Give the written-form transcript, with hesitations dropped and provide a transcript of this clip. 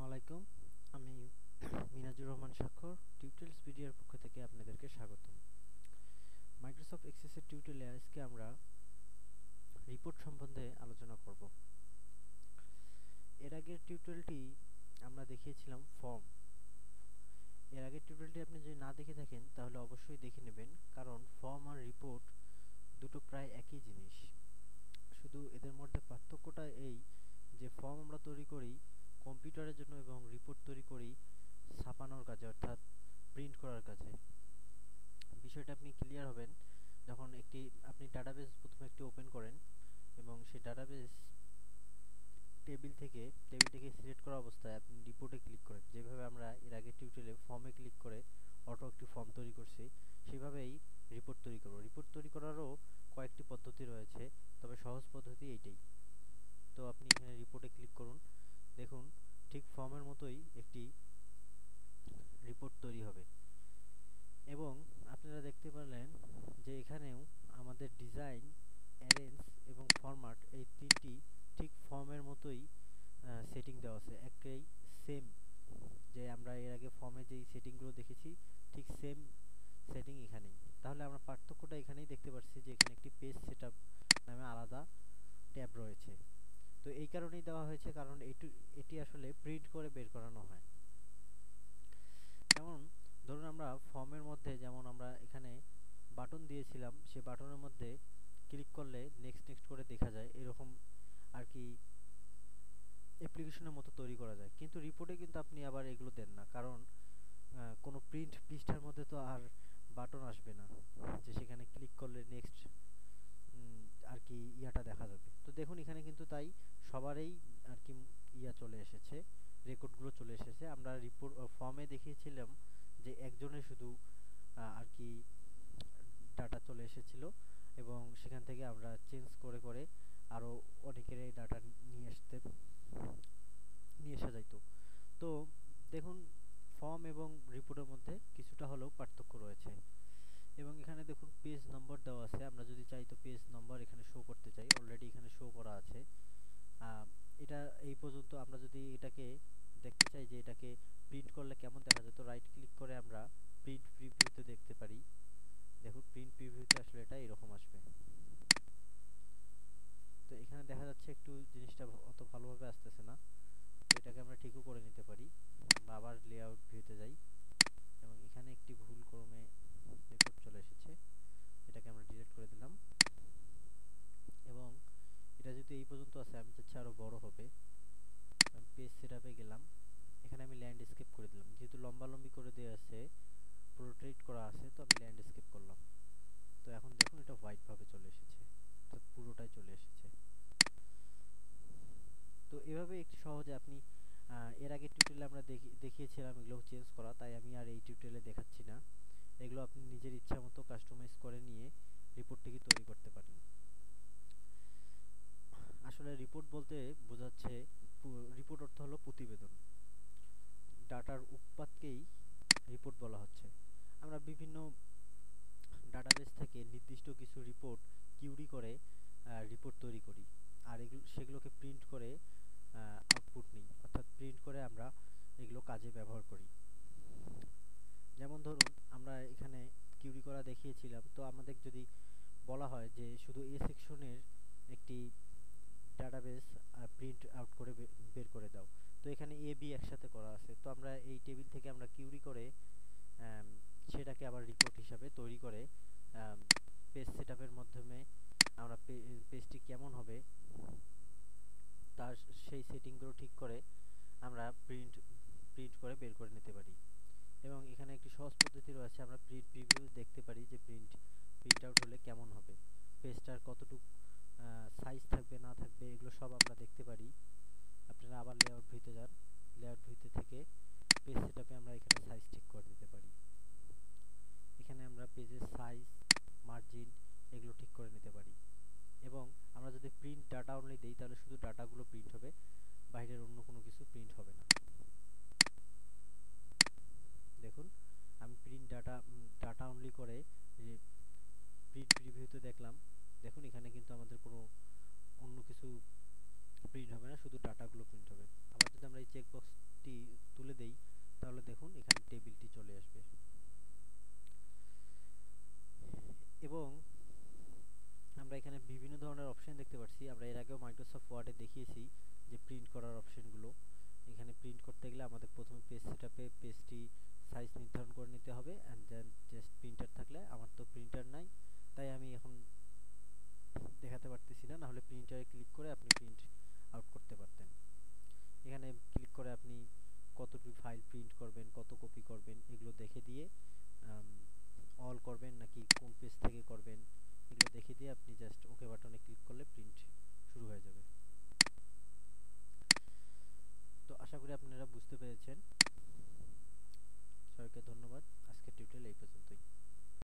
আসসালামু আলাইকুম, আমি মিনাজুর রহমান স্বাক্ষর, টিউটরিয়ালস ভিডিওর পক্ষ থেকে আপনাদেরকে স্বাগতম। মাইক্রোসফট এক্সেসের টিউটরিয়ালে আজকে আমরা রিপোর্ট সম্বন্ধে আলোচনা করব। এর আগের টিউটোরিয়ালটি আমরা দেখিয়েছিলাম ফর্ম। এর আগের টিউটোরিয়ালটি আপনি যদি না দেখে থাকেন তাহলে অবশ্যই দেখে নেবেন, কারণ ফর্ম আর রিপোর্ট দুটো প্রায় একই জিনিস। শুধু এদের মধ্যে পার্থক্যটা এই যে ফর্ম আমরা তৈরি করি কম্পিউটারের জন্য এবং রিপোর্ট তৈরি করি ছাপানোর কাজে, অর্থাৎ প্রিন্ট করার কাজে। বিষয়টা আপনি ক্লিয়ার হবেন যখন আপনি ডাটাবেস প্রথমে একটি ওপেন করেন এবং সেই ডাটাবেস টেবিল থেকে সিলেক্ট করা অবস্থায় আপনি রিপোর্টে ক্লিক করেন। যেভাবে আমরা এর আগে টিউটোরিয়ালে ফর্মে ক্লিক করে অটো একটি ফর্ম তৈরি করছি, সেভাবেই রিপোর্ট তৈরি করব। রিপোর্ট তৈরি করারও কয়েকটি পদ্ধতি রয়েছে, তবে সহজ পদ্ধতি এইটাই। তো আপনি এখানে রিপোর্টে ক্লিক করুন, দেখুন ঠিক ফর্মের মতোই একটি রিপোর্ট তৈরি হবে। এবং আপনারা দেখতে পারলেন যে এখানেও আমাদের ডিজাইন, অ্যারেঞ্জ এবং ফরম্যাট এই তিনটি ঠিক ফর্মের মতোই সেটিং দেওয়া আছে, একটাই সেম। যে আমরা এর আগে ফর্মে যেই সেটিংগুলো দেখেছি ঠিক সেম সেটিং এখানেই। তাহলে আমরা পার্থক্যটা এখানেই দেখতে পাচ্ছি যে এখানে একটি পেজ সেটআপ নামে আলাদা ট্যাব রয়েছে। তো এই কারণেই দেওয়া হয়েছে, কারণ এটি আসলে প্রিন্ট করে বের করানো হয়। যেমন ধরুন আমরা ফর্মের মধ্যে যেমন আমরা এখানে বাটন দিয়েছিলাম, সে বাটনের মধ্যে ক্লিক করলে নেক্সট নেক্সট করে দেখা যায়, এরকম আর কি অ্যাপ্লিকেশনের মতো তৈরি করা যায়। কিন্তু রিপোর্টে কিন্তু আপনি আবার এগুলো দেন না, কারণ কোনো প্রিন্ট পৃষ্ঠার মধ্যে তো আর বাটন আসবে না যে সেখানে ক্লিক করলে নেক্সট আর কি ইয়াটা দেখা যাবে। তো দেখুন এখানে কিন্তু তাই সবারই আর কি ইয়া চলে এসেছে, রেকর্ডগুলো চলে এসেছে। আমরা রিপোর্ট ফর্মে দেখিয়েছিলাম যে একজনের শুধু আর কি ডাটা চলে এসেছিল এবং সেখান থেকে আমরা চেঞ্জ করে করে আরও অনেকেরই ডাটা নিয়ে আসা যাইত। তো দেখুন ফর্ম এবং রিপোর্টের মধ্যে কিছুটা হলেও পার্থক্য রয়েছে। এবং এখানে দেখুন পেজ নম্বর দেওয়া আছে, আমরা যদি চাই তো পেজ নম্বর এখানে শো করতে চাই, অলরেডি এখানে শো করা আছে। এটা এই পর্যন্ত আমরা যদি এটাকে দেখতে চাই যে এটাকে প্রিন্ট করলে কেমন দেখা যায়, তো রাইট ক্লিক করে আমরা প্রিন্ট প্রিভিউতে দেখতে পারি। দেখুন প্রিন্ট প্রিভিউতে আসলে এটা এরকম আসবে। তো এখানে দেখা যাচ্ছে একটু জিনিসটা অত ভালোভাবে আসতেছে না, এটাকে আমরা ঠিকও করে নিতে পারি। আমরা আবার লেআউট ভিউতে যাই এবং এখানে একটি ভুল ক্রমে রেকর্ড চলে এসেছে, এটাকে আমরা ডিলিট করে দিলাম। এবং এটা যেহেতু এই পর্যন্ত আছে, আমি চাচ্ছি আরও বড় হবে, পেজ সেটআপে গেলাম, এখানে আমি ল্যান্ডস্কেপ করে দিলাম। যেহেতু লম্বালম্বি করে দেওয়া আছে, পোর্ট্রেট করা আছে, তো আমি ল্যান্ডস্কেপ করলাম। তো এখন দেখুন এটা হোয়াইটভাবে চলে এসেছে, তো পুরোটাই চলে এসেছে। তো এভাবে একটু সহজে আপনি এর আগে টিউটোরিয়ালে আমরা দেখিয়েছিলাম এগুলো চেঞ্জ করা, তাই আমি আর এই টিউটোরিয়ালে দেখাচ্ছি না। এগুলো আপনি নিজের ইচ্ছা মতো কাস্টমাইজ করে নিয়ে রিপোর্টটিকে তৈরি করতে পারেন। আসলে রিপোর্ট বলতে বোঝাচ্ছে, রিপোর্ট অর্থ হলো প্রতিবেদন, ডাটার উৎপাদকেই রিপোর্ট বলা হচ্ছে। আমরা বিভিন্ন ডাটাবেস থেকে নির্দিষ্ট কিছু রিপোর্ট কিউরি করে রিপোর্ট তৈরি করি, আর সেগুলোকে প্রিন্ট করে আউটপুট নিই, অর্থাৎ প্রিন্ট করে আমরা এগুলো কাজে ব্যবহার করি। যেমন ধরুন আমরা এখানে কিউরি করা দেখিয়েছিলাম, তো আমাদের যদি বলা হয় যে শুধু এ সেকশনের একটি ডাটাবেস প্রিন্ট আউট করে বের করে দাও, তো এখানে এ বি একসাথে করা আছে, তো আমরা এই টেবিল থেকে আমরা কিউরি করে সেটাকে আবার রিপোর্ট হিসাবে তৈরি করে পেজ সেটআপের মাধ্যমে আমরা পেজটি কেমন হবে তার সেই সেটিংগুলো ঠিক করে আমরা প্রিন্ট করে বের করে নিতে পারি। এবং এখানে একটি সহজ পদ্ধতি রয়েছে, আমরা প্রিন্ট প্রিভিউ দেখতে পারি যে প্রিন্ট আউট হলে কেমন হবে, পেজটার কতটুকু সাইজ থাকবে না থাকবে, এগুলো সব আমরা দেখতে পারি। আপনারা আবার লেআউট ভিউতে যান, লেআউট ভিউতে থেকে পেজ সেটআপে আমরা এখানে সাইজ ঠিক করে দিতে পারি। এখানে আমরা পেজের সাইজ, মার্জিন এগুলো ঠিক করে নিতে পারি। এবং আমরা যদি প্রিন্ট ডাটা অনলি দিই তাহলে শুধু ডাটাগুলো প্রিন্ট হবে, বাইরের অন্য কোনো কিছু প্রিন্ট হবে না। দেখুন আমি প্রিন্ট ডাটা অনলি করে প্রিন্ট প্রিভিউতে দেখলাম, দেখুন এখানে কিন্তু আমাদের কোনো অন্য কিছু প্রিন্ট হবে না, শুধু ডাটাগুলো প্রিন্ট হবে। আবার যদি আমরা এই চেকবক্স টি তুলে দেই তাহলে দেখুন এখানে টেবিলটি চলে আসবে এবং আমরা এখানে বিভিন্ন ধরনের অপশন দেখতে পাচ্ছি। আমরা এর আগেও মাইক্রোসফট ওয়ার্ডে দেখিয়েছি যে প্রিন্ট করার অপশনগুলো। এখানে প্রিন্ট করতে গেলে আমাদের প্রথমে পেজ সেটআপে পেজটি সাইজ নির্ধারণ করে নিতে হবে এন্ড দেন জাস্ট প্রিন্টার থাকলে, আমার তো প্রিন্টার নাই তাই আমি এখন দেখাতে পারতেছি না, হলে প্রিন্টারে ক্লিক করে আপনি প্রিন্ট আউট করতে পারতেন। এখানে ক্লিক করে আপনি কতটুকু ফাইল প্রিন্ট করবেন, কত কপি করবেন এগুলো দেখে দিয়ে অল করবেন নাকি কোন পেজ থেকে করবেন এগুলো দেখে দিয়ে আপনি জাস্ট ওকে বাটনে ক্লিক করলে প্রিন্ট শুরু হয়ে যাবে। তো আশা করি আপনারা বুঝতে পেরেছেন। সবাইকে ধন্যবাদ। আজকের টিউটোরিয়াল এই পর্যন্তই।